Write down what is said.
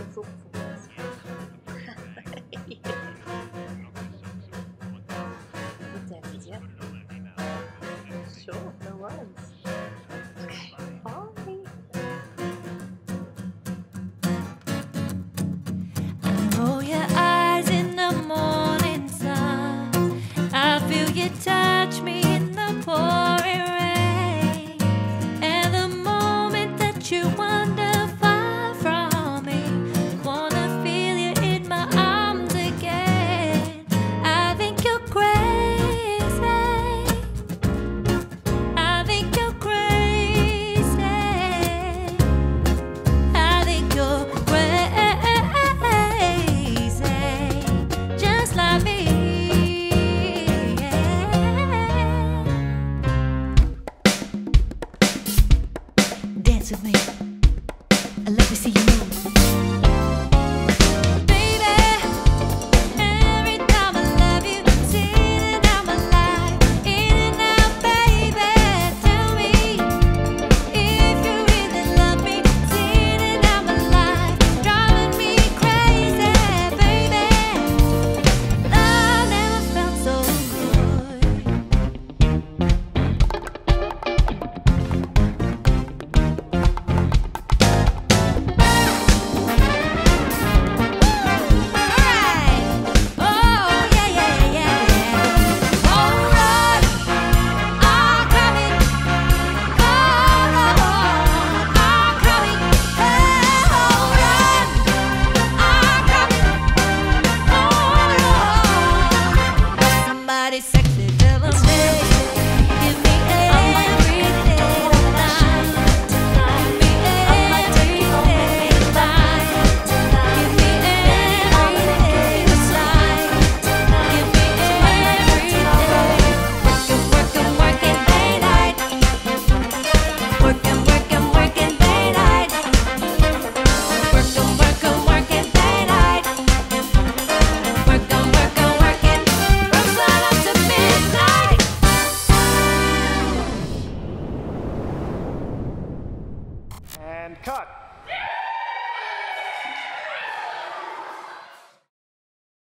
fruitful. With that video. Sure, no worries. Touch me in the pouring rain, and the moment that you wander far from me, wanna feel you in my arms again. I think you're crazy, I think you're crazy, I think you're crazy, just like me. Dance with me, and let me see you move. And cut.